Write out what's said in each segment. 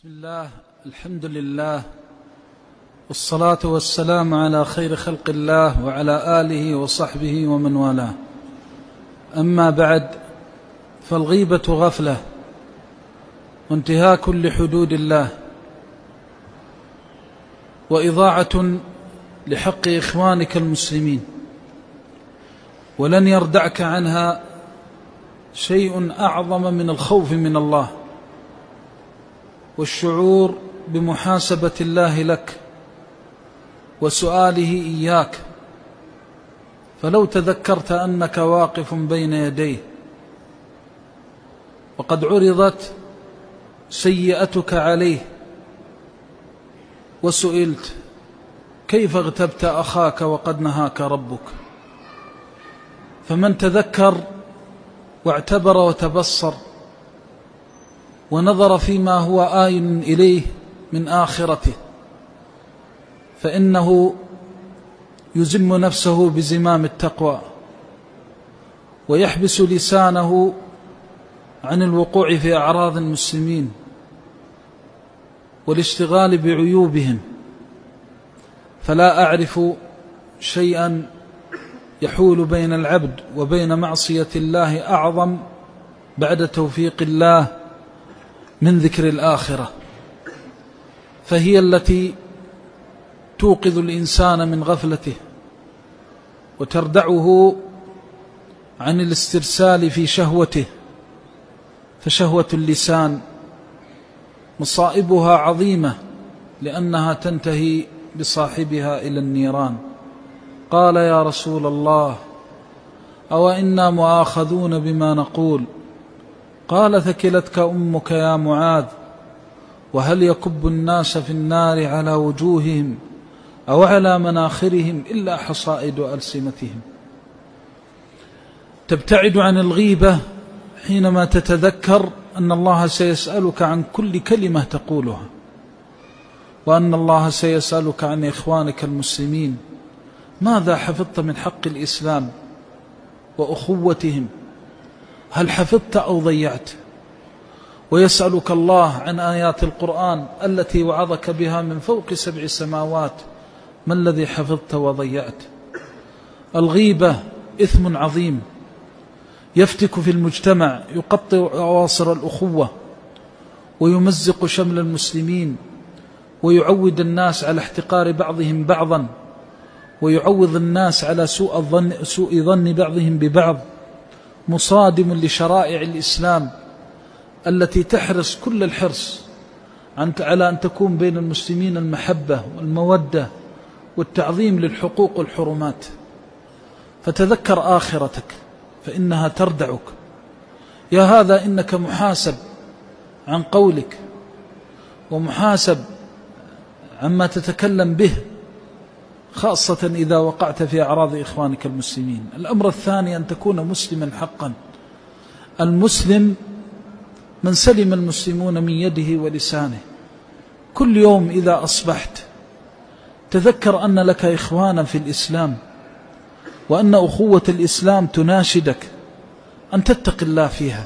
بسم الله، الحمد لله، والصلاة والسلام على خير خلق الله وعلى آله وصحبه ومن والاه. أما بعد، فالغيبة غفلة وانتهاك لحدود الله وإضاعة لحق إخوانك المسلمين، ولن يردعك عنها شيء أعظم من الخوف من الله والشعور بمحاسبة الله لك وسؤاله إياك. فلو تذكرت أنك واقف بين يديه وقد عرضت سيئتك عليه وسئلت كيف اغتبت أخاك وقد نهاك ربك، فمن تذكر واعتبر وتبصر ونظر فيما هو آين إليه من آخرته فإنه يزم نفسه بزمام التقوى ويحبس لسانه عن الوقوع في أعراض المسلمين والاشتغال بعيوبهم. فلا أعرف شيئا يحول بين العبد وبين معصية الله أعظم بعد توفيق الله من ذكر الآخرة، فهي التي توقظ الإنسان من غفلته وتردعه عن الاسترسال في شهوته. فشهوة اللسان مصائبها عظيمة لأنها تنتهي بصاحبها إلى النيران. قال يا رسول الله أو إنا مؤاخذون بما نقول؟ قال ثكلتك أمك يا معاذ، وهل يكب الناس في النار على وجوههم أو على مناخرهم إلا حصائد ألسنتهم. تبتعد عن الغيبة حينما تتذكر أن الله سيسألك عن كل كلمة تقولها، وأن الله سيسألك عن إخوانك المسلمين، ماذا حفظت من حق الإسلام وأخوتهم، هل حفظت أو ضيعت؟ ويسألك الله عن آيات القرآن التي وعظك بها من فوق 7 سماوات، ما الذي حفظت وضيعت؟ الغيبة إثم عظيم يفتك في المجتمع، يقطع أواصر الأخوة ويمزق شمل المسلمين ويعود الناس على احتقار بعضهم بعضا، ويعوض الناس على سوء ظن بعضهم ببعض، مصادم لشرائع الإسلام التي تحرص كل الحرص على أن تكون بين المسلمين المحبة والمودة والتعظيم للحقوق والحرمات. فتذكر آخرتك فإنها تردعك. يا هذا إنك محاسب عن قولك ومحاسب عما تتكلم به، خاصة إذا وقعت في أعراض إخوانك المسلمين. الأمر الثاني أن تكون مسلما حقا. المسلم من سلم المسلمون من يده ولسانه. كل يوم إذا أصبحت تذكر أن لك إخوانا في الإسلام، وأن أخوة الإسلام تناشدك أن تتقي الله فيها.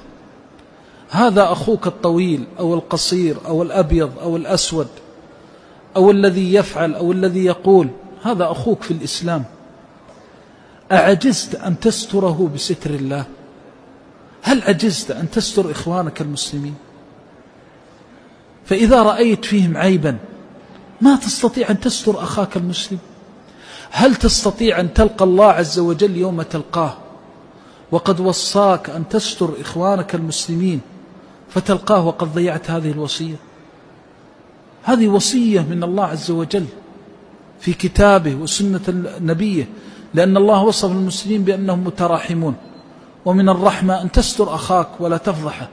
هذا أخوك الطويل أو القصير أو الأبيض أو الأسود أو الذي يفعل أو الذي يقول، هذا أخوك في الإسلام. أعجزت أن تستره بستر الله؟ هل عجزت أن تستر إخوانك المسلمين؟ فإذا رأيت فيهم عيبا ما تستطيع أن تستر أخاك المسلم، هل تستطيع أن تلقى الله عز وجل يوم تلقاه وقد وصاك أن تستر إخوانك المسلمين فتلقاه وقد ضيعت هذه الوصية؟ هذه وصية من الله عز وجل في كتابه وسنة نبيه، لأن الله وصف المسلمين بأنهم متراحمون، ومن الرحمة أن تستر أخاك ولا تفضحه.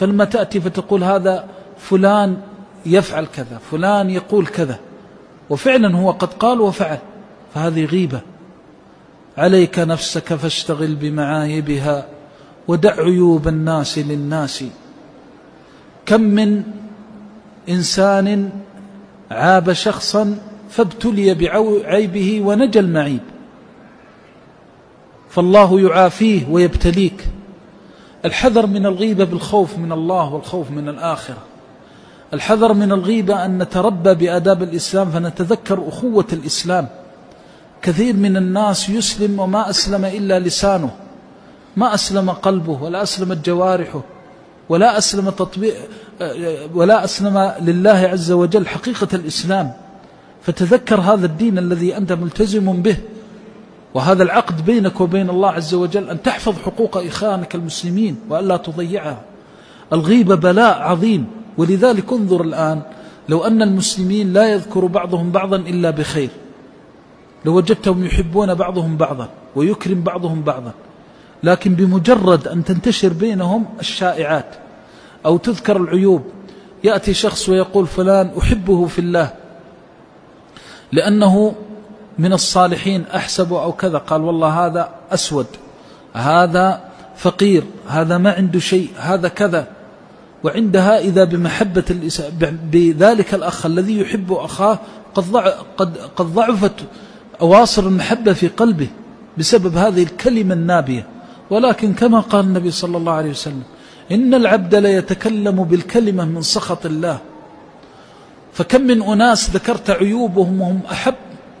فلما تأتي فتقول هذا فلان يفعل كذا، فلان يقول كذا، وفعلا هو قد قال وفعل، فهذه غيبة. عليك نفسك فاشتغل بمعايبها ودع عيوب الناس للناس. كم من إنسان عاب شخصا فابتلي بعيبه ونجى المعيب. فالله يعافيه ويبتليك. الحذر من الغيبة بالخوف من الله والخوف من الآخرة. الحذر من الغيبة، أن نتربى بآداب الإسلام فنتذكر أخوة الإسلام. كثير من الناس يسلم وما أسلم إلا لسانه، ما أسلم قلبه ولا أسلمت جوارحه ولا أسلم لله عز وجل حقيقة الإسلام. فتذكر هذا الدين الذي أنت ملتزم به، وهذا العقد بينك وبين الله عز وجل أن تحفظ حقوق إخوانك المسلمين وألا تضيعها. الغيبة بلاء عظيم، ولذلك انظر الآن لو أن المسلمين لا يذكر بعضهم بعضا إلا بخير لوجدتهم يحبون بعضهم بعضا ويكرم بعضهم بعضا، لكن بمجرد أن تنتشر بينهم الشائعات أو تذكر العيوب يأتي شخص ويقول فلان أحبه في الله لأنه من الصالحين أحسبه أو كذا، قال والله هذا أسود، هذا فقير، هذا ما عنده شيء، هذا كذا. وعندها إذا بمحبة بذلك الأخ الذي يحب أخاه قد ضعفت أواصر المحبة في قلبه بسبب هذه الكلمة النابية. ولكن كما قال النبي صلى الله عليه وسلم إن العبد لا يتكلم بالكلمة من سخط الله. فكم من أناس ذكرت عيوبهم وهم أحب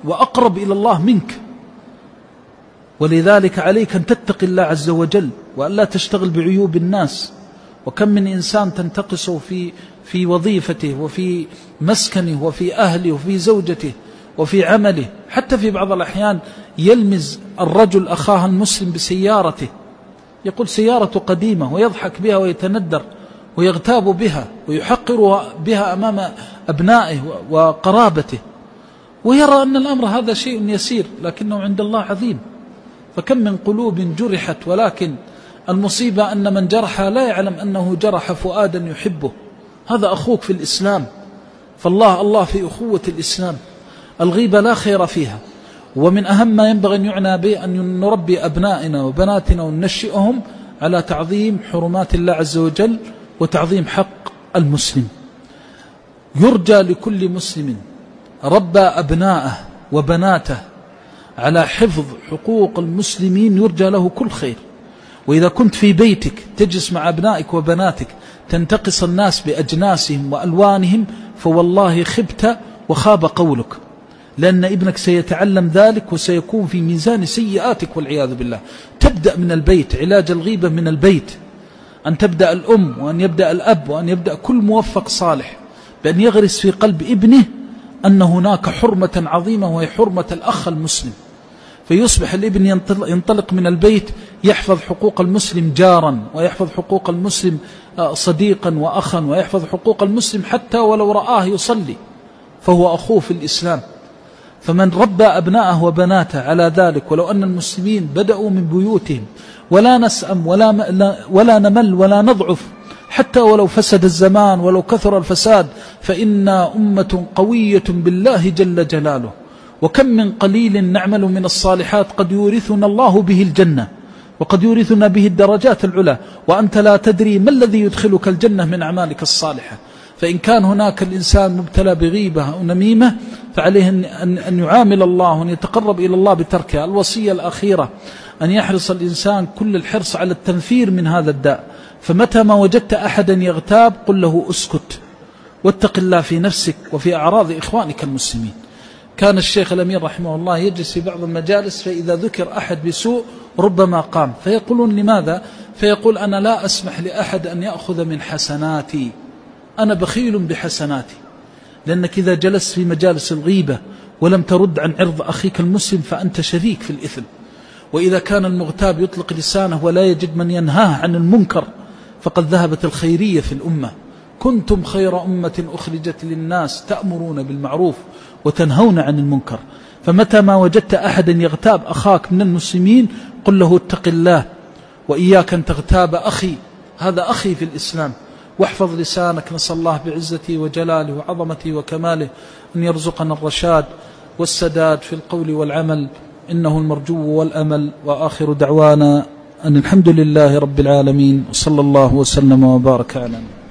وأقرب إلى الله منك. ولذلك عليك أن تتقي الله عز وجل وأن لا تشتغل بعيوب الناس. وكم من إنسان تنتقصه في وظيفته وفي مسكنه وفي أهله وفي زوجته وفي عمله، حتى في بعض الأحيان يلمز الرجل أخاه المسلم بسيارته، يقول سيارته قديمة ويضحك بها ويتندر ويغتاب بها ويحقر بها أمام أبنائه وقرابته، ويرى أن الأمر هذا شيء يسير لكنه عند الله عظيم. فكم من قلوب جرحت، ولكن المصيبة أن من جرحها لا يعلم أنه جرح فؤادا يحبه. هذا أخوك في الإسلام، فالله الله في أخوة الإسلام. الغيبة لا خير فيها، ومن أهم ما ينبغي أن يعنى به أن نربي أبنائنا وبناتنا وننشئهم على تعظيم حرمات الله عز وجل وتعظيم حق المسلم. يرجى لكل مسلم ربى أبنائه وبناته على حفظ حقوق المسلمين يرجى له كل خير. وإذا كنت في بيتك تجلس مع أبنائك وبناتك تنتقص الناس بأجناسهم وألوانهم فوالله خبت وخاب قولك، لأن ابنك سيتعلم ذلك وسيكون في ميزان سيئاتك والعياذ بالله. تبدأ من البيت، علاج الغيبة من البيت، أن تبدأ الأم وأن يبدأ الأب وأن يبدأ كل موفق صالح بأن يغرس في قلب ابنه أن هناك حرمة عظيمة وهي حرمة الأخ المسلم. فيصبح الابن ينطلق من البيت يحفظ حقوق المسلم جارا، ويحفظ حقوق المسلم صديقا وأخا، ويحفظ حقوق المسلم حتى ولو رآه يصلي فهو أخوه في الإسلام. فمن ربى أبناءه وبناته على ذلك، ولو أن المسلمين بدأوا من بيوتهم، ولا نسأم ولا نمل ولا نضعف، حتى ولو فسد الزمان ولو كثر الفساد، فإنا أمة قوية بالله جل جلاله. وكم من قليل نعمل من الصالحات قد يورثنا الله به الجنة وقد يورثنا به الدرجات العلى، وأنت لا تدري ما الذي يدخلك الجنة من أعمالك الصالحة. فإن كان هناك الإنسان مبتلى بغيبة أو نميمة فعليه أن يعامل الله وأن يتقرب إلى الله بتركها. الوصية الأخيرة أن يحرص الإنسان كل الحرص على التنفير من هذا الداء، فمتى ما وجدت أحدا يغتاب قل له أسكت واتق الله في نفسك وفي أعراض إخوانك المسلمين. كان الشيخ الأمير رحمه الله يجلس في بعض المجالس فإذا ذكر أحد بسوء ربما قام، فيقولون لماذا؟ فيقول أنا لا أسمح لأحد أن يأخذ من حسناتي، أنا بخيل بحسناتي. لأنك إذا جلست في مجالس الغيبة ولم ترد عن عرض أخيك المسلم فأنت شريك في الإثم. وإذا كان المغتاب يطلق لسانه ولا يجد من ينهاه عن المنكر فقد ذهبت الخيرية في الأمة. كنتم خير أمة أخرجت للناس تأمرون بالمعروف وتنهون عن المنكر. فمتى ما وجدت أحدا يغتاب أخاك من المسلمين قل له اتق الله وإياك أن تغتاب أخي، هذا أخي في الإسلام. واحفظ لسانك، نسأل الله بعزته وجلاله وعظمته وكماله أن يرزقنا الرشاد والسداد في القول والعمل، إنه المرجو والأمل. وآخر دعوانا أن الحمد لله رب العالمين، وصلى الله وسلم وبارك على